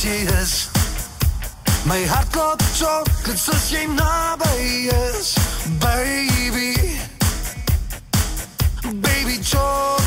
tears. My heart looks so good, so she baby, baby, joy.